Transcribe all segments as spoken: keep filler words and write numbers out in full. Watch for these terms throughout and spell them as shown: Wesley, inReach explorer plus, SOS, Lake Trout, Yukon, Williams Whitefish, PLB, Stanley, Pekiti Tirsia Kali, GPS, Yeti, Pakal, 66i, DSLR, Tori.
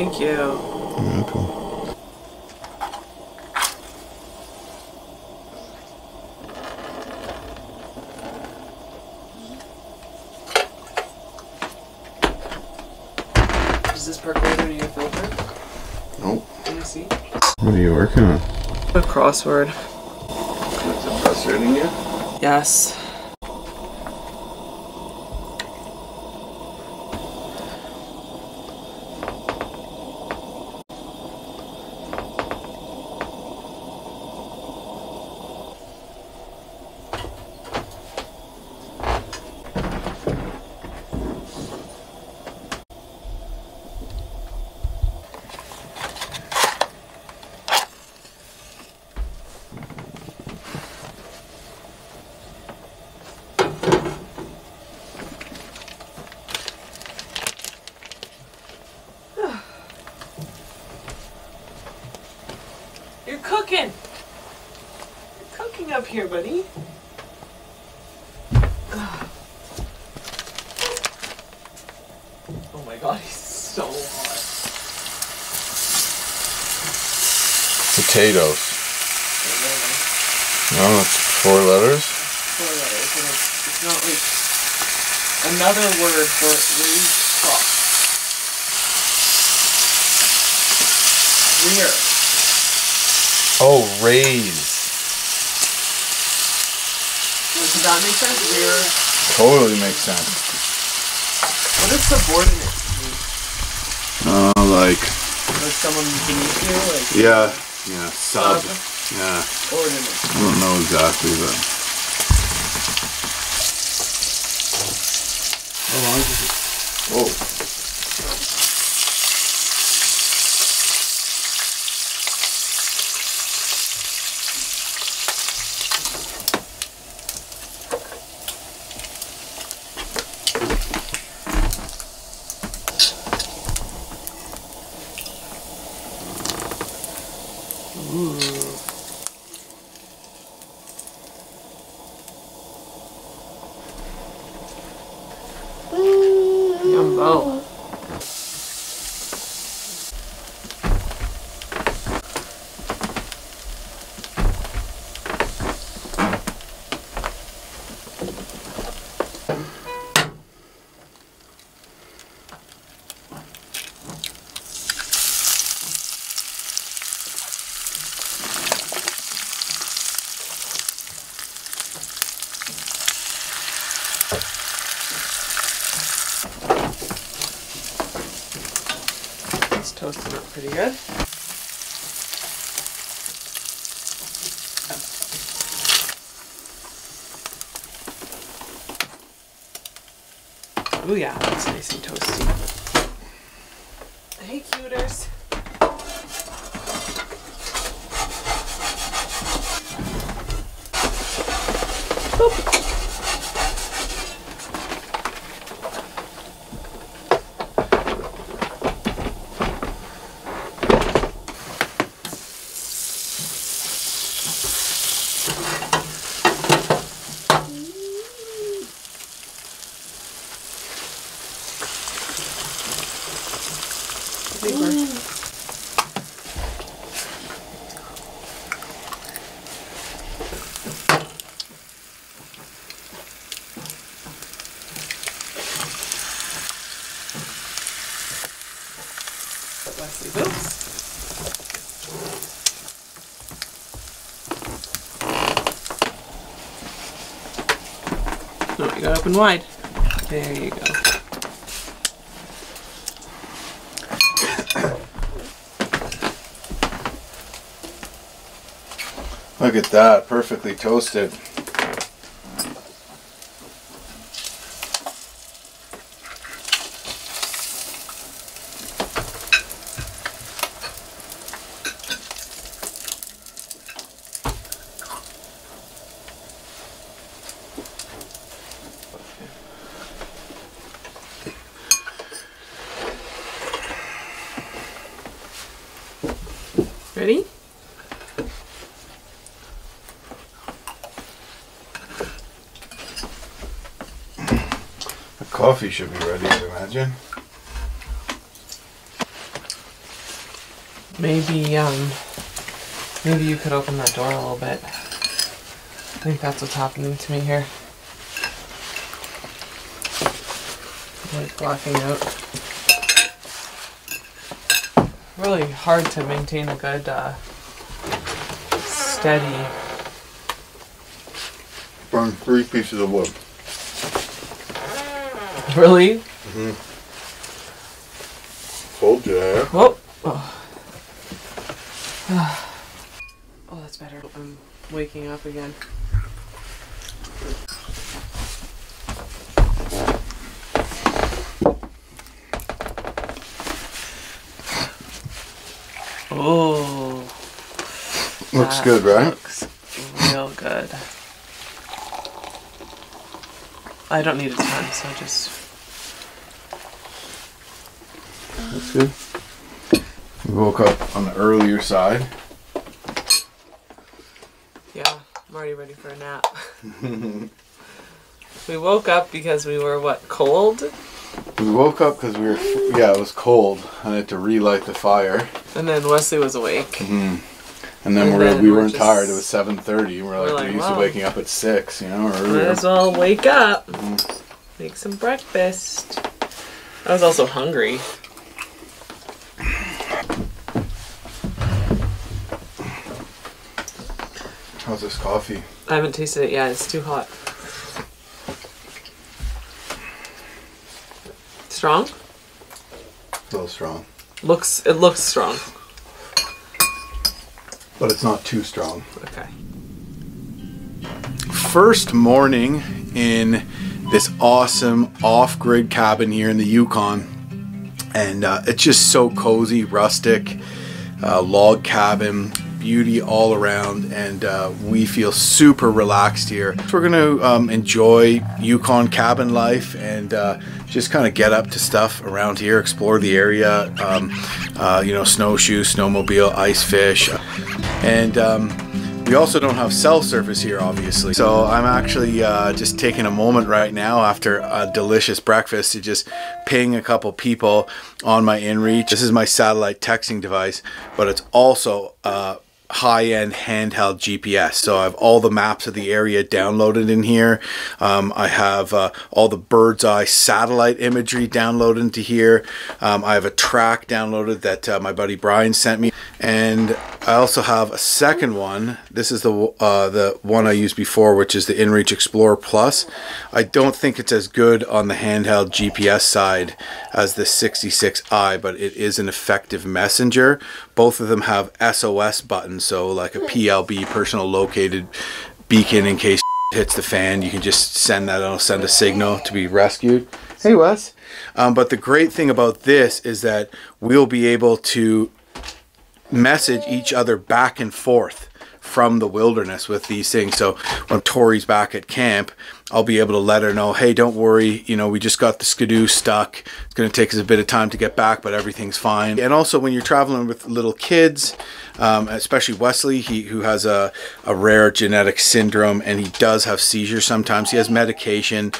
Thank you. You're welcome. Does this percolator need a filter? Nope. Can you see? What are you working on? A crossword. Is it frustrating you? Yes. Cooking. You're cooking up here, buddy. Ugh. Oh my god, he's so hot. Potatoes. No, oh, it's four letters? Four letters, and it's, it's not like another word for raised crop. Rear. Oh, raise. Wait, does that make sense? Rear. Totally makes sense. What does subordinate mean? Uh, like. Like someone beneath you? Like, yeah, yeah, sub. sub. Yeah. Ordinate. I don't know exactly, but. How long is it? Whoa. Toasted up pretty good. Oh yeah, that's nice and toasty. Hey cuters. Boop. Wesley books. No, you got open wide. There you go. Look at that, perfectly toasted. Ready? The coffee should be ready, I imagine. Maybe, um, maybe you could open that door a little bit. I think that's what's happening to me here. Like blocking out. Really hard to maintain a good, uh, steady. Burned three pieces of wood. Really? Mm-hmm. Told you. Oh. Oh. Oh, that's better. I'm waking up again. Oh. Looks good, right? Looks real good. I don't need a ton, so just. That's good. We woke up on the earlier side. Yeah, I'm already ready for a nap. We woke up because we were, what, cold? We woke up because we were, yeah, it was cold. I had to relight the fire. And then Wesley was awake. Mm-hmm. And then, and we're, then we we're weren't just, tired. It was seven thirty. We're like, we're like, used wow. to waking up at six, you know, or earlier. Might as well wake up. Mm-hmm. Make some breakfast. I was also hungry. How's this coffee? I haven't tasted it yet. It's too hot. Strong? A little strong. Looks, it looks strong. But it's not too strong. Okay. First morning in this awesome off-grid cabin here in the Yukon. And uh, it's just so cozy, rustic, uh, log cabin, beauty all around, and uh, we feel super relaxed here. We're gonna um, enjoy Yukon cabin life and uh, just kind of get up to stuff around here, explore the area, um, uh, you know, snowshoe, snowmobile, ice fish. And um, we also don't have cell service here, obviously. So I'm actually uh, just taking a moment right now after a delicious breakfast to just ping a couple people on my inReach. This is my satellite texting device, but it's also uh, high-end handheld G P S. So I have all the maps of the area downloaded in here. Um, I have uh, all the bird's eye satellite imagery downloaded into here. Um, I have a track downloaded that uh, my buddy Brian sent me. And I also have a second one. This is the uh, the one I used before, which is the inReach Explorer Plus. I don't think it's as good on the handheld G P S side as the sixty-six i, but it is an effective messenger. Both of them have S O S buttons, so like a P L B, personal located beacon in case hits the fan. You can just send that, it'll send a signal to be rescued. Hey, Wes. Um, but the great thing about this is that we'll be able to message each other back and forth from the wilderness with these things. So when Tori's back at camp, I'll be able to let her know, hey, don't worry, you know, we just got the skidoo stuck. It's going to take us a bit of time to get back, but everything's fine. And also when you're traveling with little kids, um, especially Wesley, he who has a, a rare genetic syndrome, and he does have seizures sometimes. He has medication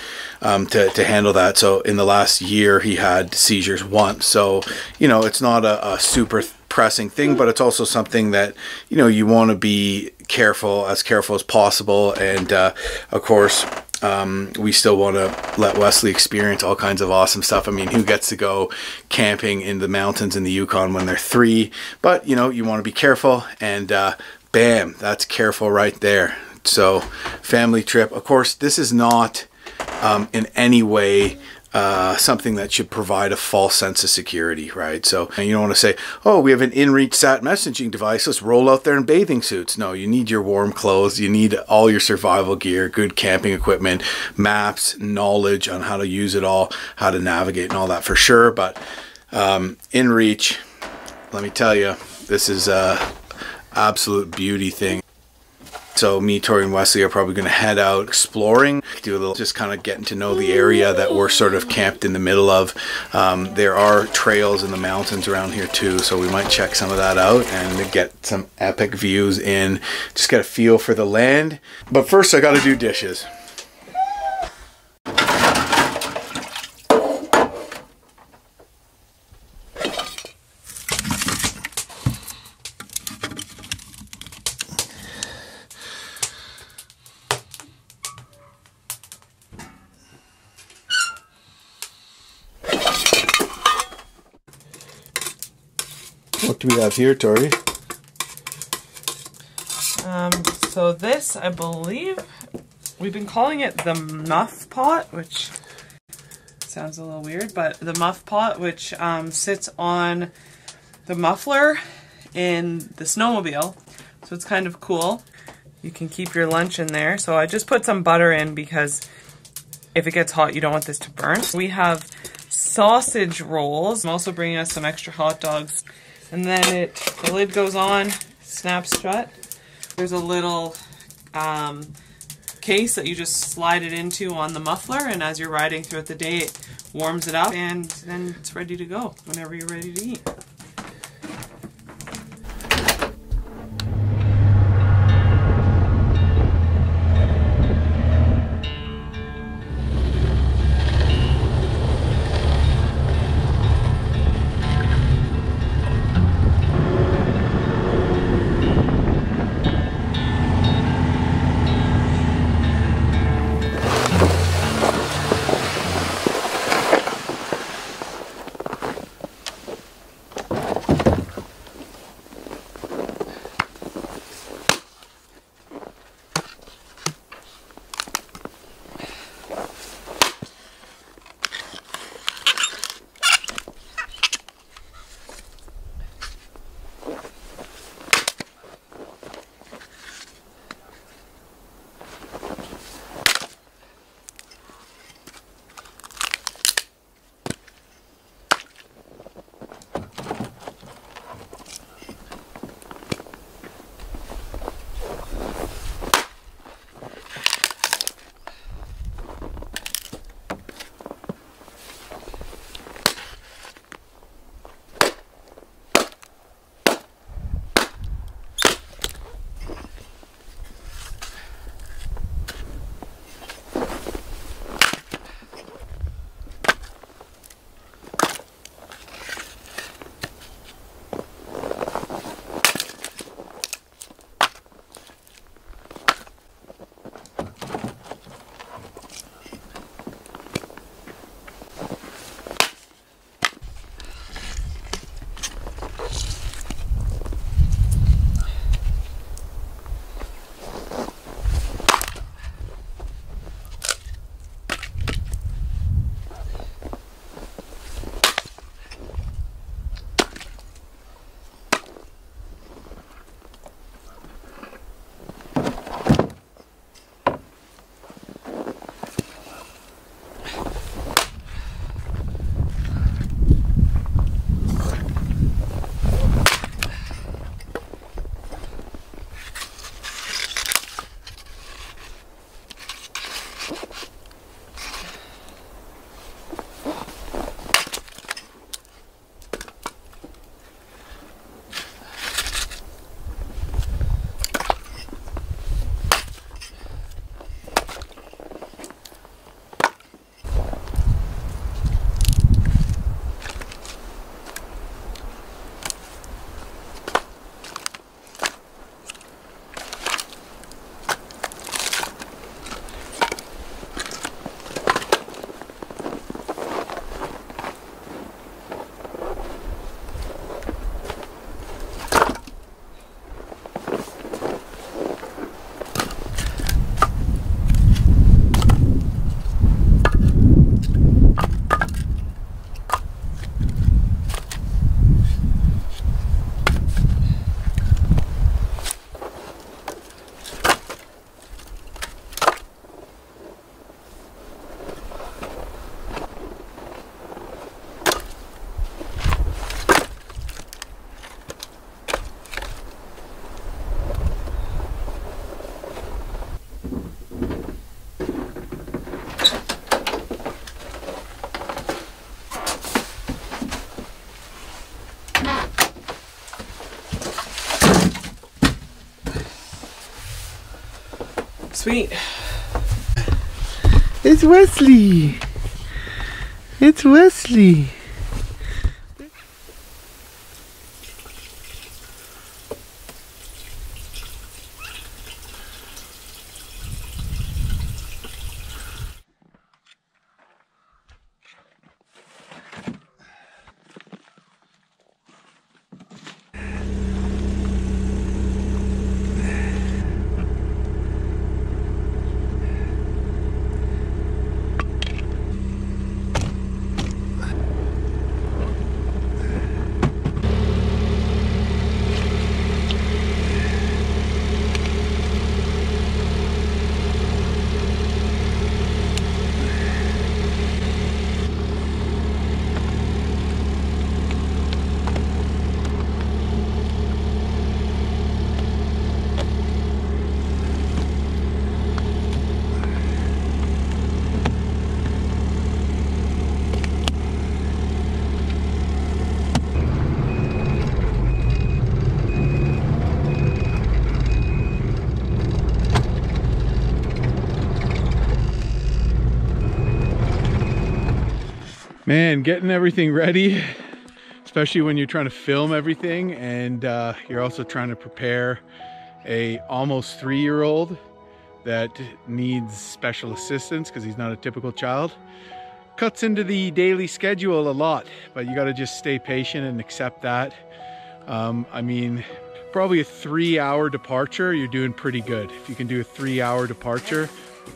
um, to, to handle that. So in the last year, he had seizures once. So, you know, it's not a, a super pressing thing, but it's also something that, you know, you want to be careful, as careful as possible. And uh, of course, Um, we still want to let Wesley experience all kinds of awesome stuff. I mean, who gets to go camping in the mountains in the Yukon when they're three? But, you know, you want to be careful, and uh, bam, that's careful right there. So, family trip. Of course, this is not um, in any way uh, something that should provide a false sense of security, right? So, and you don't want to say, oh, we have an inReach sat messaging device, let's roll out there in bathing suits. No, you need your warm clothes, you need all your survival gear, good camping equipment, maps, knowledge on how to use it all, how to navigate and all that for sure. But um, inReach, let me tell you, this is an absolute beauty thing. So me, Tori, and Wesley are probably going to head out exploring, do a little, just kind of getting to know the area that we're sort of camped in the middle of. Um, there are trails in the mountains around here too, so we might check some of that out and get some epic views in. Just get a feel for the land. But first, I got to do dishes. What do we have here, Tori? Um, so this, I believe, we've been calling it the muff pot, which sounds a little weird, but the muff pot, which um, sits on the muffler in the snowmobile. So it's kind of cool. You can keep your lunch in there. So I just put some butter in because if it gets hot, you don't want this to burn. We have sausage rolls. I'm also bringing us some extra hot dogs. And then it, the lid goes on, snaps shut. There's a little um, case that you just slide it into on the muffler, and as you're riding throughout the day, it warms it up, and then it's ready to go whenever you're ready to eat. Sweet. It's Wesley. It's Wesley. Man, getting everything ready, especially when you're trying to film everything and uh, you're also trying to prepare a almost three-year-old that needs special assistance because he's not a typical child. Cuts into the daily schedule a lot, but you got to just stay patient and accept that. Um, I mean, probably a three-hour departure, you're doing pretty good. If you can do a three-hour departure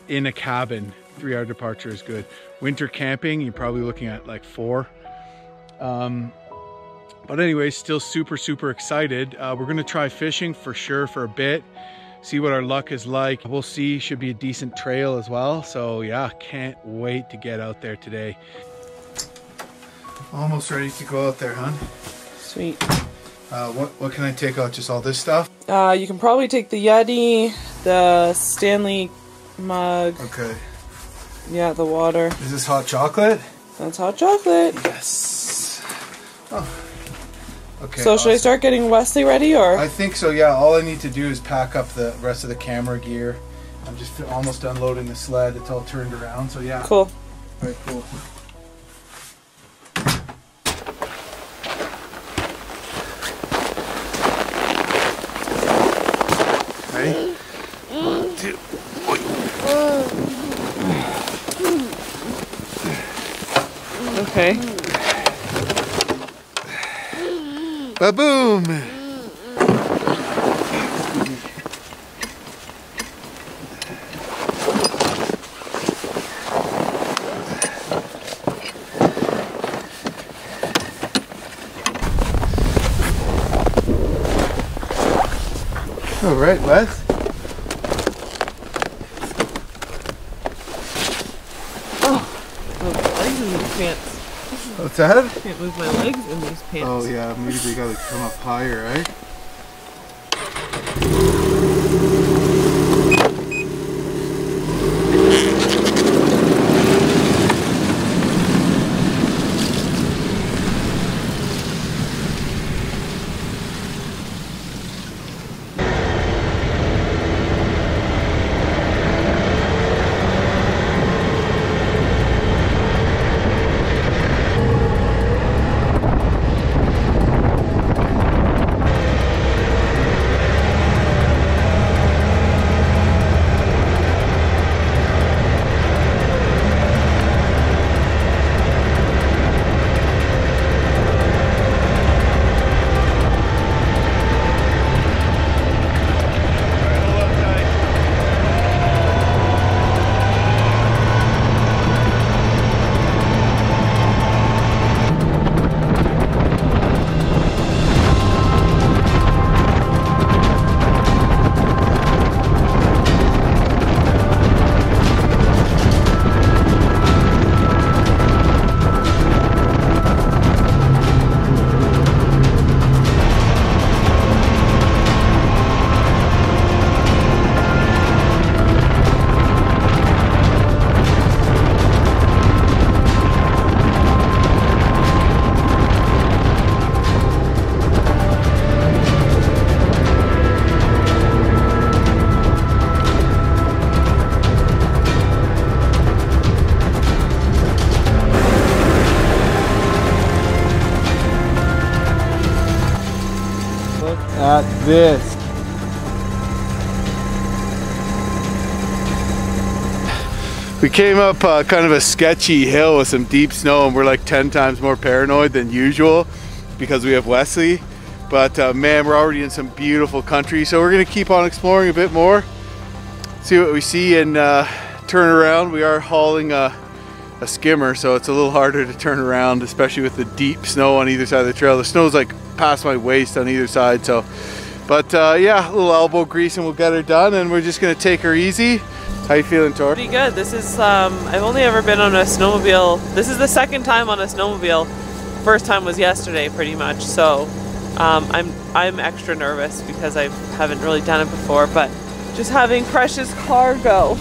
in a cabin, three-hour departure is good. Winter camping, you're probably looking at like four. Um, but anyway, still super, super excited. Uh, we're going to try fishing for sure for a bit. See what our luck is like. We'll see, should be a decent trail as well. So yeah, can't wait to get out there today. Almost ready to go out there, hon. Sweet. Uh, what, what can I take out? Just all this stuff? Uh, you can probably take the Yeti, the Stanley mug. Okay. Yeah, the water. Is this hot chocolate? That's hot chocolate. Yes. Oh. Okay, so should awesome. I start getting Wesley ready, or? I think so, yeah. All I need to do is pack up the rest of the camera gear. I'm just almost unloading the sled. It's all turned around, so yeah. Cool. All right, cool. Ready? One, two, one. Okay. Ba-boom! All right, Wes. What's that? I can't move my legs in these pants. Oh yeah, maybe they gotta come up higher, right? This. We came up uh, kind of a sketchy hill with some deep snow, and we're like ten times more paranoid than usual because we have Wesley. But uh, man, we're already in some beautiful country, so we're gonna keep on exploring a bit more, see what we see, and uh, turn around. We are hauling a, a skimmer, so it's a little harder to turn around, especially with the deep snow on either side of the trail. The snow's like past my waist on either side, so. But uh, yeah, a little elbow grease and we'll get her done, and we're just gonna take her easy. How you feeling, Tori? Pretty good. This is, um, I've only ever been on a snowmobile. This is the second time on a snowmobile. First time was yesterday, pretty much. So um, I'm, I'm extra nervous because I haven't really done it before, but just having precious cargo.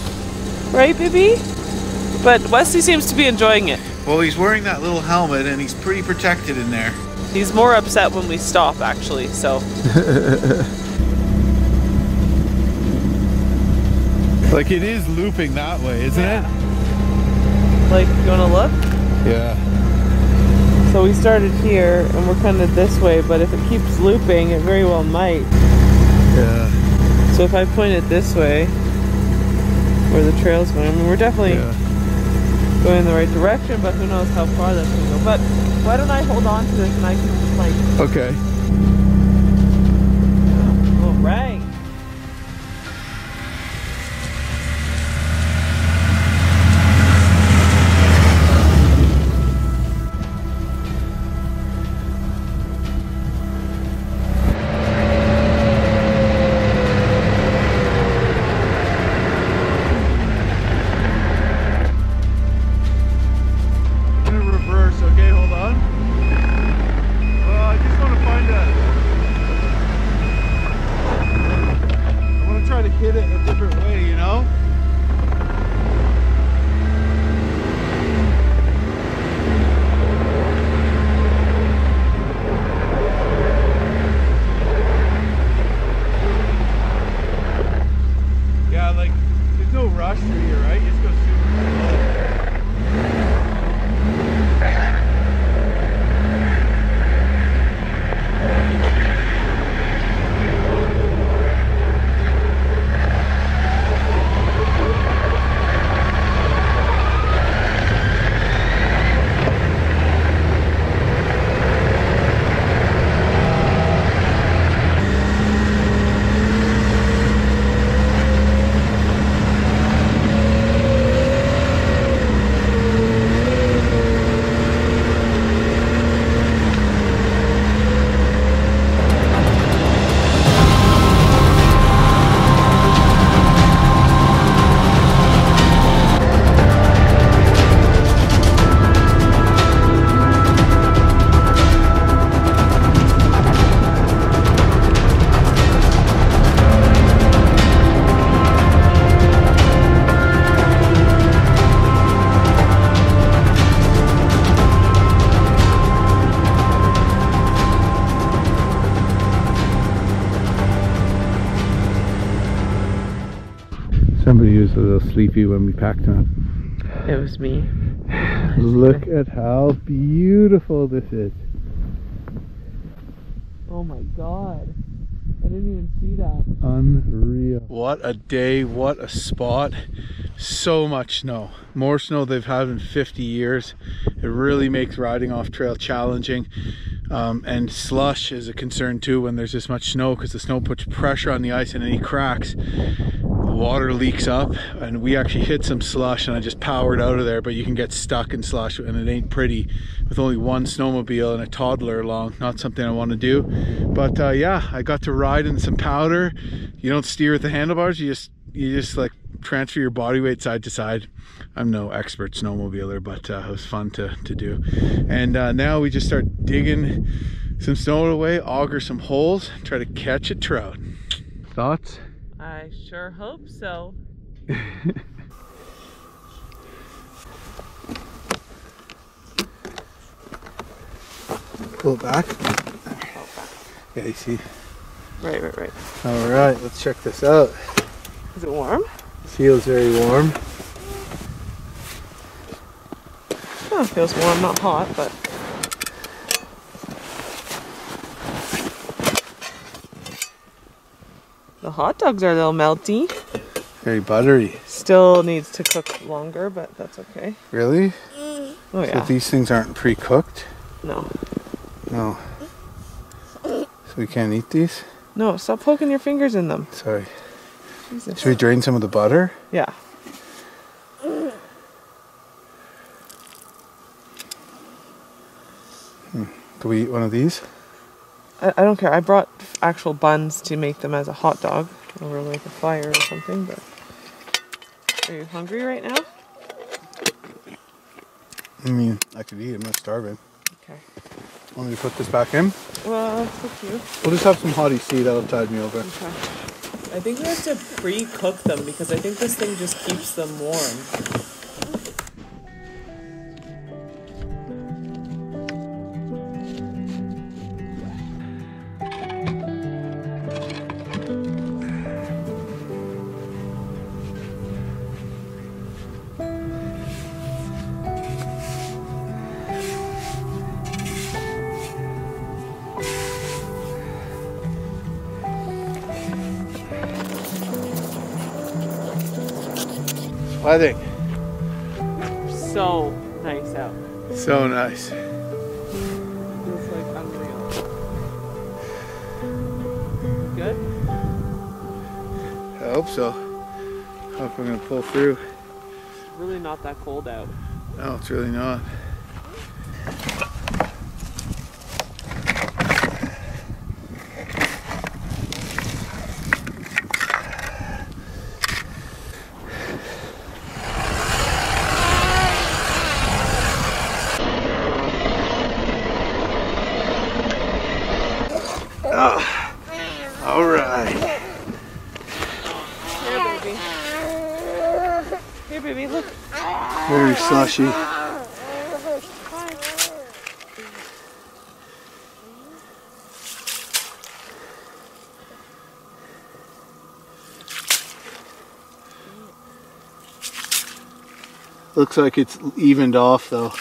Right, baby? But Wesley seems to be enjoying it. Well, he's wearing that little helmet and he's pretty protected in there. He's more upset when we stop, actually, so. Like, it is looping that way, isn't yeah. it? Like, you wanna look? Yeah. So we started here and we're kind of this way, but if it keeps looping, it very well might. Yeah. So if I point it this way, where the trail's going, I mean, we're definitely yeah. going in the right direction, but who knows how far that's going to go. But why don't I hold on to this and I can just like... Okay. Oh, all right. Somebody was a little sleepy when we packed them up. It was me. Look at how beautiful this is. Oh my god. I didn't even see that. Unreal. What a day, what a spot. So much snow. More snow they've had in fifty years. It really makes riding off trail challenging. Um, and slush is a concern too when there's this much snow, because the snow puts pressure on the ice and any cracks. Water leaks up, and we actually hit some slush and I just powered out of there, but you can get stuck in slush and it ain't pretty, with only one snowmobile and a toddler along. Not something I want to do, but uh, yeah, I got to ride in some powder. You don't steer with the handlebars, you just you just like transfer your body weight side to side. I'm no expert snowmobiler, but uh, it was fun to, to do. And uh, now we just start digging some snow away, auger some holes, try to catch a trout. Thoughts? I sure hope so. Pull it back. Yeah, you see. Right, right, right. All right, let's check this out. Is it warm? It feels very warm. Oh, it feels warm, not hot, but... The hot dogs are a little melty. Very buttery. Still needs to cook longer, but that's okay. Really? Oh yeah. So these things aren't pre-cooked? No. No. So we can't eat these? No, stop poking your fingers in them. Sorry. Jesus. Should we drain some of the butter? Yeah. Hmm. Can we eat one of these? I don't care. I brought actual buns to make them as a hot dog over like a fire or something, but are you hungry right now? I mean, I could eat. I'm not starving. Okay. Want me to put this back in? Well, that's so cute. We'll just have some hottie tea. That'll tide me over. Okay. I think you have to pre-cook them because I think this thing just keeps them warm. What do you think? So nice out. So nice. It's like unreal. Good? I hope so. I hope we're gonna pull through. It's really not that cold out. No, it's really not. Very slushy. Looks like it's evened off though.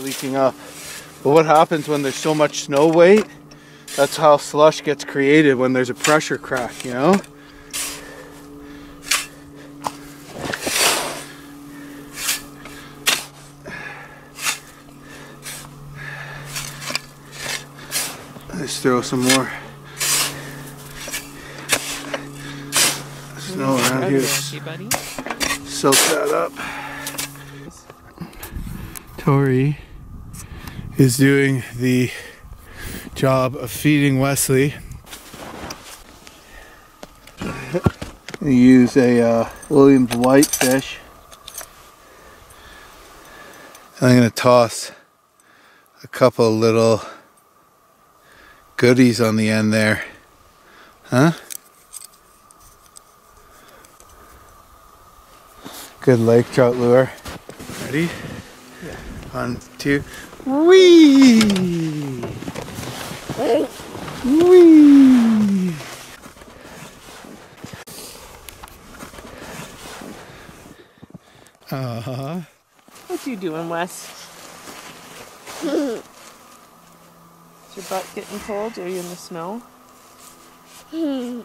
Leaking up. But what happens when there's so much snow weight? That's how slush gets created, when there's a pressure crack, you know? Let's throw some more snow around here. Soak that up. Tori is doing the job of feeding Wesley. We use a uh, Williams Whitefish. I'm gonna toss a couple little goodies on the end there. Huh? Good lake trout lure. Ready? Yeah. One, two. Wee! Wee! Uh-huh. What you doing, Wes? Is your butt getting cold? Are you in the snow? Mm.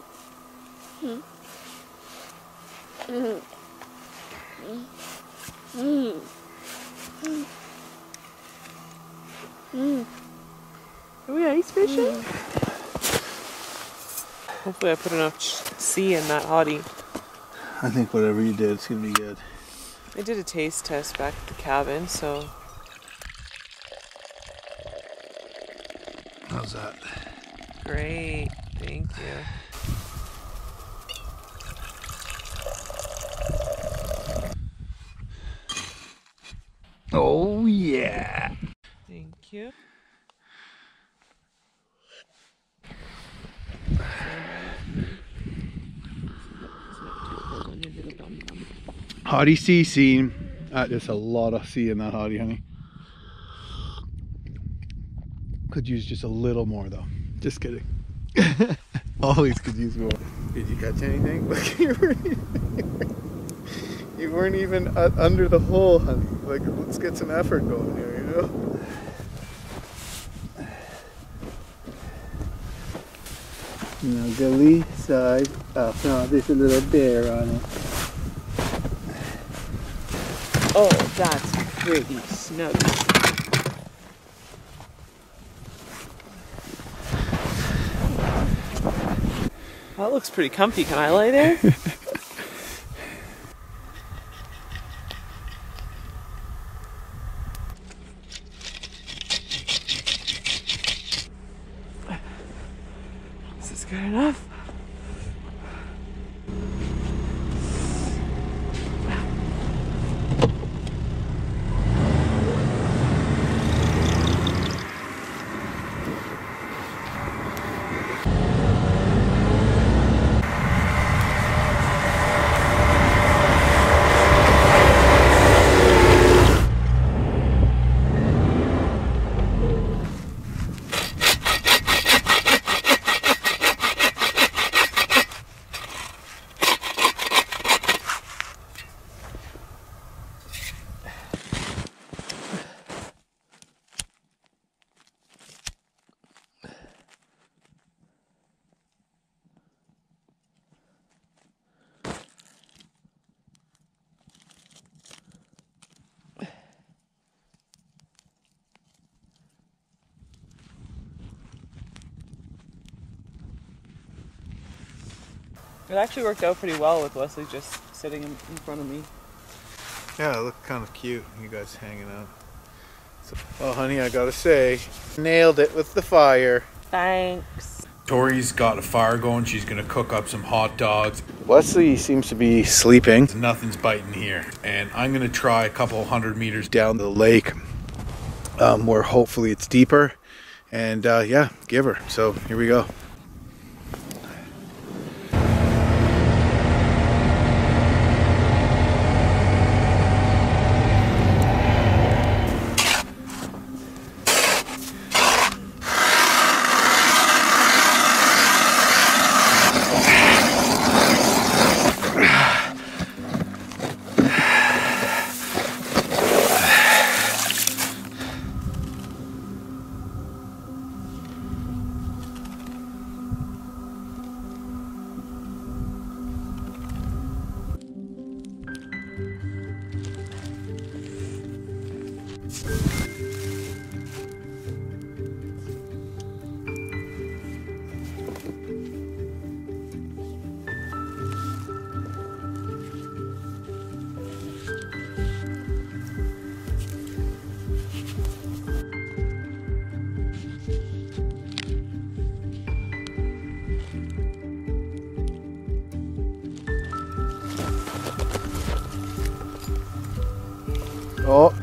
Are we ice fishing? Mm. Hopefully I put enough C in that hottie. I think whatever you did, it's going to be good. I did a taste test back at the cabin, so... How's that? Great, thank you. Oh yeah! Thank you. Hottie sea scene. That is a lot of sea in that hottie, honey. Could use just a little more though. Just kidding. Always could use more. Did you catch anything? Like you weren't even, you weren't even under the hole, honey. Like, let's get some effort going here, you know? Now the lee side up. No, there's a little bear on it. Oh, that's pretty snug. That looks pretty comfy. Can I lay there? Good enough. It actually worked out pretty well with Wesley just sitting in front of me. Yeah, it looked kind of cute, you guys hanging out. So, well, honey, I gotta say, nailed it with the fire. Thanks. Tori's got a fire going. She's gonna cook up some hot dogs. Wesley seems to be sleeping. Nothing's biting here. And I'm gonna try a couple hundred meters down the lake um, where hopefully it's deeper. And uh, yeah, give her. So here we go. Oh.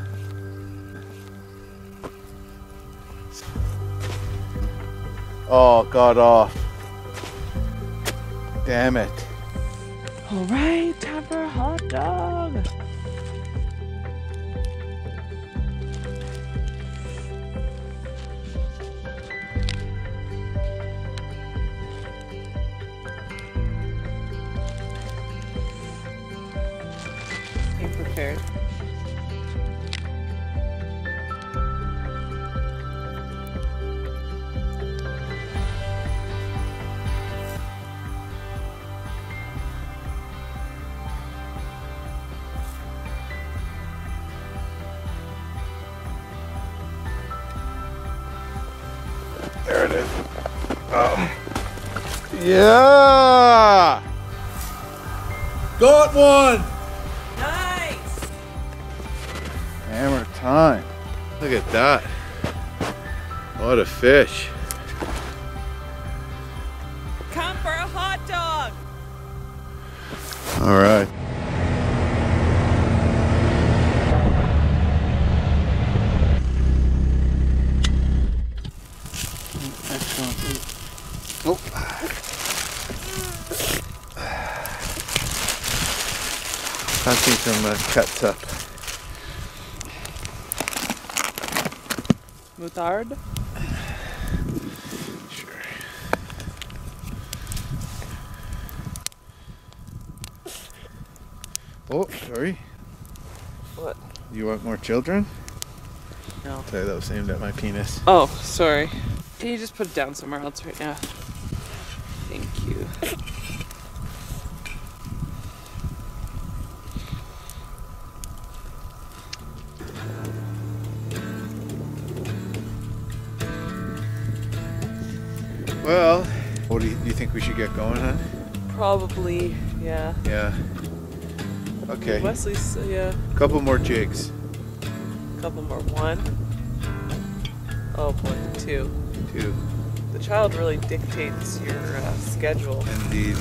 Oh, got off. Damn it. All right, time for a hot dog. Be prepared. There it is. Um, yeah! Got one! Nice! Hammer time. Look at that. What a fish. Come for a hot dog! All right. Oh. Fancy some uh, cuts up. Moutarde? Sure. Oh, sorry. What? You want more children? No. Sorry, that was aimed at my penis. Oh, sorry. Can you just put it down somewhere else right now? Thank you. Well, what do you, do you think we should get going, huh? Probably, yeah. Yeah. Okay. Wesley's, yeah. Couple more jigs. Couple more. One. Oh boy, two. Two. The child really dictates your uh, schedule. Indeed.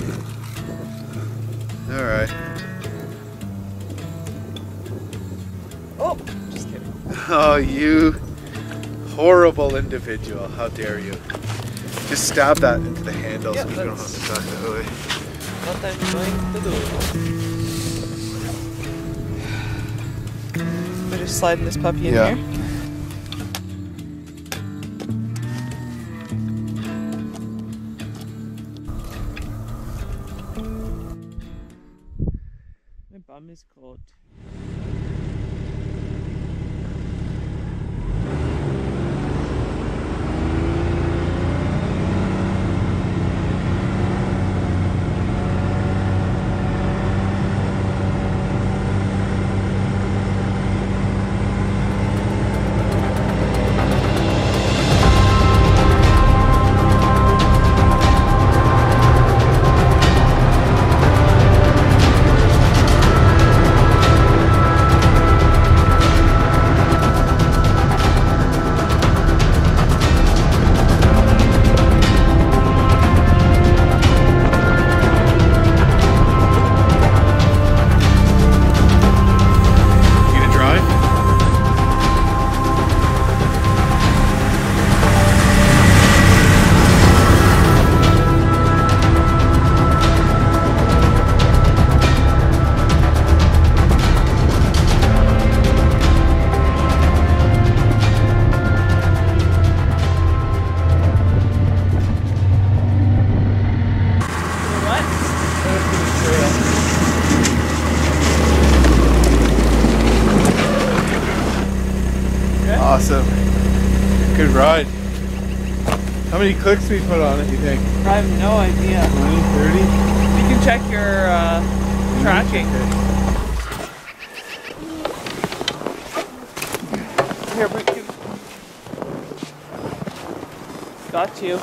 All right. Oh, just kidding. Oh, you horrible individual. How dare you? Just stab that into the handle, yep, so we don't have to talk that way. What I'm going to do. We're just sliding this puppy in yeah. here. Bum is cold. awesome. Good ride. How many clicks we put on it, you think? I have no idea. twenty, thirty? You can check your uh, tracking. Here, we can... Got you.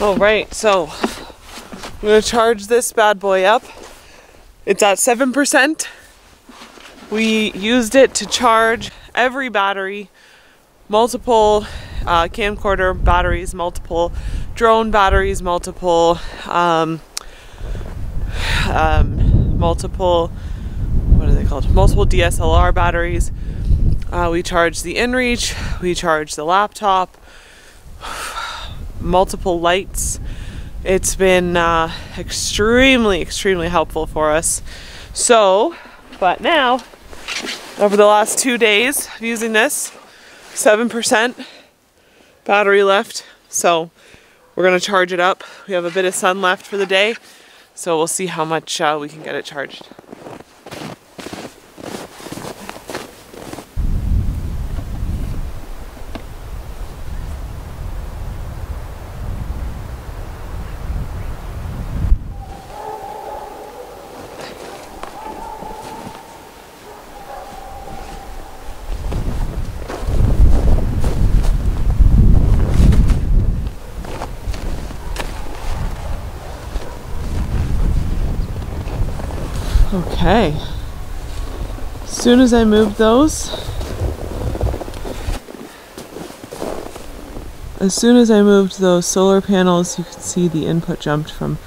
All right, so I'm gonna charge this bad boy up. It's at seven percent. We used it to charge every battery, multiple uh, camcorder batteries, multiple drone batteries, multiple, um, um, multiple, what are they called? Multiple D S L R batteries. Uh, we charged the inReach, we charged the laptop, multiple lights. It's been uh, extremely, extremely helpful for us. So, but now, over the last two days of using this, seven percent battery left. So we're gonna charge it up. We have a bit of sun left for the day. So we'll see how much uh, we can get it charged. Okay, as soon as I move those, as soon as I moved those solar panels, you could see the input jumped from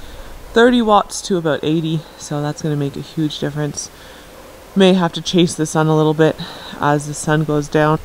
thirty watts to about eighty, so that's going to make a huge difference. May have to chase the sun a little bit as the sun goes down.